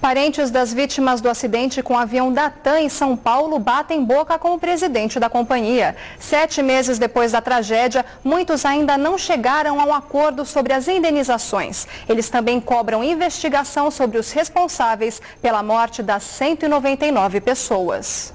Parentes das vítimas do acidente com o avião da TAM em São Paulo batem boca com o presidente da companhia. 7 meses depois da tragédia, muitos ainda não chegaram a um acordo sobre as indenizações. Eles também cobram investigação sobre os responsáveis pela morte das 199 pessoas.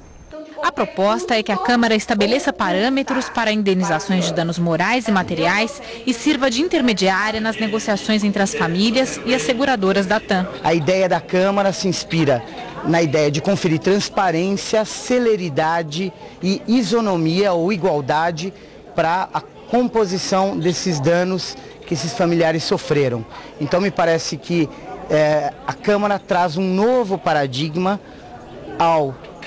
A proposta é que a Câmara estabeleça parâmetros para indenizações de danos morais e materiais e sirva de intermediária nas negociações entre as famílias e as seguradoras da TAM. A ideia da Câmara se inspira na ideia de conferir transparência, celeridade e isonomia ou igualdade para a composição desses danos que esses familiares sofreram. Então me parece que a Câmara traz um novo paradigma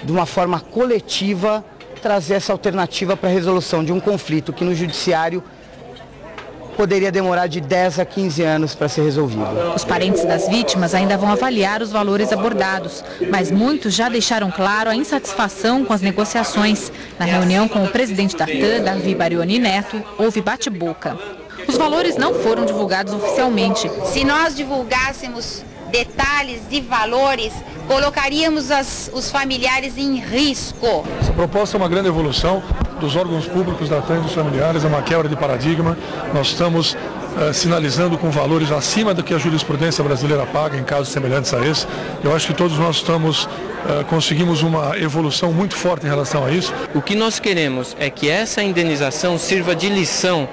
de uma forma coletiva, trazer essa alternativa para a resolução de um conflito que no judiciário poderia demorar de 10 a 15 anos para ser resolvido. Os parentes das vítimas ainda vão avaliar os valores abordados, mas muitos já deixaram claro a insatisfação com as negociações. Na reunião com o presidente da TAM, Davi Barioni Neto, houve bate-boca. Os valores não foram divulgados oficialmente. Se nós divulgássemos detalhes de valores, colocaríamos os familiares em risco. Essa proposta é uma grande evolução dos órgãos públicos da TAM e dos familiares, é uma quebra de paradigma. Nós estamos sinalizando com valores acima do que a jurisprudência brasileira paga em casos semelhantes a esse. Eu acho que todos nós conseguimos uma evolução muito forte em relação a isso. O que nós queremos é que essa indenização sirva de lição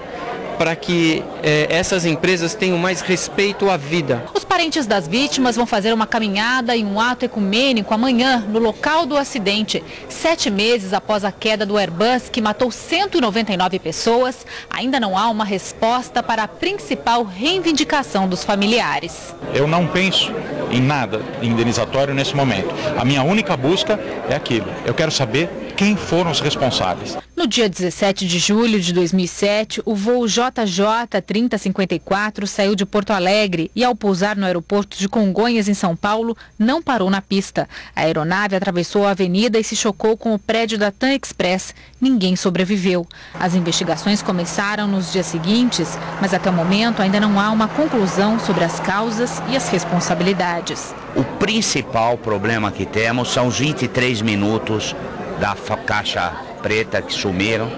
para que essas empresas tenham mais respeito à vida. Os parentes das vítimas vão fazer uma caminhada e um ato ecumênico amanhã, no local do acidente. 7 meses após a queda do Airbus, que matou 199 pessoas, ainda não há uma resposta para a principal reivindicação dos familiares. Eu não penso em nada indenizatório nesse momento. A minha única busca é aquilo. Eu quero saber quem foram os responsáveis. No dia 17 de julho de 2007, o voo JJ3054 saiu de Porto Alegre e, ao pousar no aeroporto de Congonhas, em São Paulo, não parou na pista. A aeronave atravessou a avenida e se chocou com o prédio da TAM Express. Ninguém sobreviveu. As investigações começaram nos dias seguintes, mas até o momento ainda não há uma conclusão sobre as causas e as responsabilidades. O principal problema que temos são os 23 minutos da caixa preta que sumiram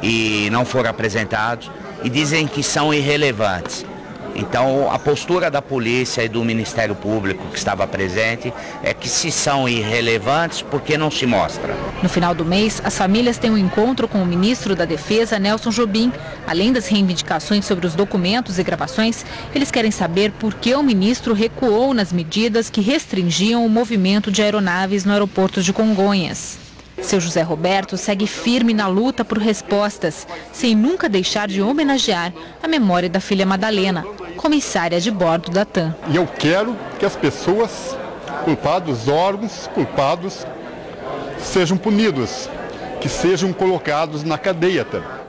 e não foram apresentados e dizem que são irrelevantes. Então a postura da polícia e do Ministério Público que estava presente é que se são irrelevantes, por que não se mostra? No final do mês, as famílias têm um encontro com o ministro da Defesa, Nelson Jobim. Além das reivindicações sobre os documentos e gravações, eles querem saber por que o ministro recuou nas medidas que restringiam o movimento de aeronaves no aeroporto de Congonhas. Seu José Roberto segue firme na luta por respostas, sem nunca deixar de homenagear a memória da filha Madalena, comissária de bordo da TAM. E eu quero que as pessoas culpadas, os órgãos culpados, sejam punidos, que sejam colocados na cadeia.